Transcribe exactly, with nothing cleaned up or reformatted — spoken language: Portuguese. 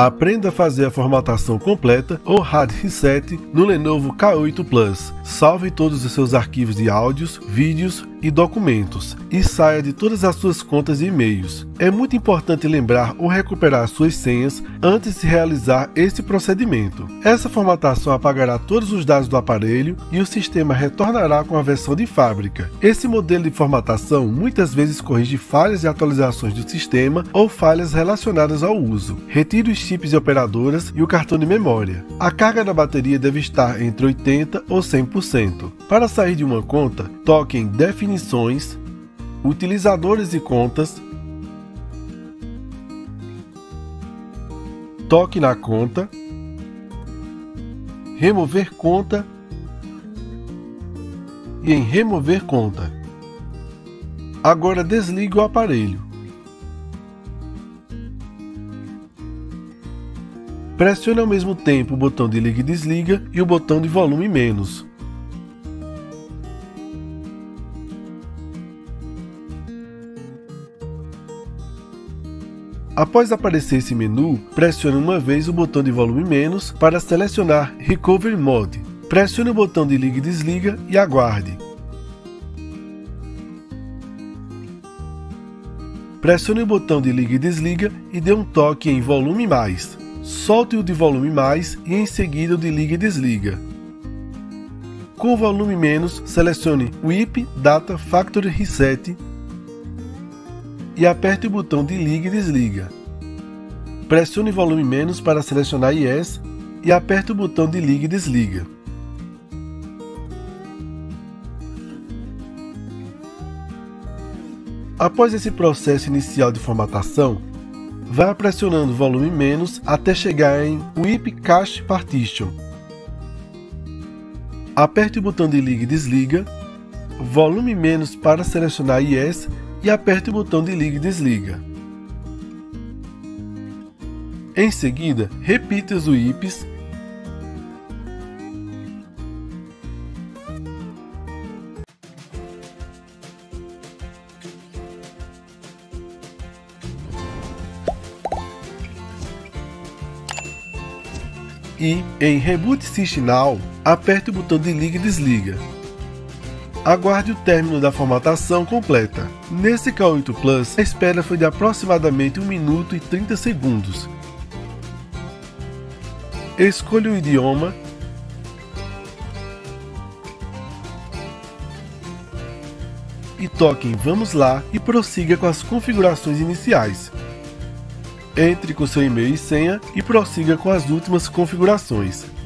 Aprenda a fazer a formatação completa ou hard reset no Lenovo K oito Plus. Salve todos os seus arquivos de áudios, vídeos e documentos e saia de todas as suas contas e e-mails. É muito importante lembrar ou recuperar suas senhas antes de realizar este procedimento. Essa formatação apagará todos os dados do aparelho e o sistema retornará com a versão de fábrica. Esse modelo de formatação muitas vezes corrige falhas e atualizações do sistema ou falhas relacionadas ao uso. Retire os chips e operadoras e o cartão de memória. A carga da bateria deve estar entre oitenta por cento ou cem por cento. Para sair de uma conta, toque em Definições, Utilizadores e Contas. Toque na conta, Remover conta e em Remover conta. Agora desligue o aparelho. Pressione ao mesmo tempo o botão de liga e desliga e o botão de volume menos. Após aparecer esse menu, pressione uma vez o botão de volume menos para selecionar Recovery Mode. Pressione o botão de liga e desliga e aguarde. Pressione o botão de liga e desliga e dê um toque em Volume Mais. Solte o de volume mais e em seguida o de liga e desliga. Com o volume menos, selecione Wipe Data Factory Reset e aperte o botão de liga e desliga. Pressione volume menos para selecionar Yes e aperte o botão de liga e desliga. Após esse processo inicial de formatação, vá pressionando volume menos até chegar em Wipe Cache Partition. Aperte o botão de liga e desliga, volume menos para selecionar Yes e aperte o botão de liga e desliga. Em seguida, repita os Wips e, em Reboot System Now, aperte o botão de liga e desliga. Aguarde o término da formatação completa. Nesse K oito Plus, a espera foi de aproximadamente um minuto e trinta segundos. Escolha o idioma e toque em Vamos lá e prossiga com as configurações iniciais. Entre com seu e-mail e senha e prossiga com as últimas configurações.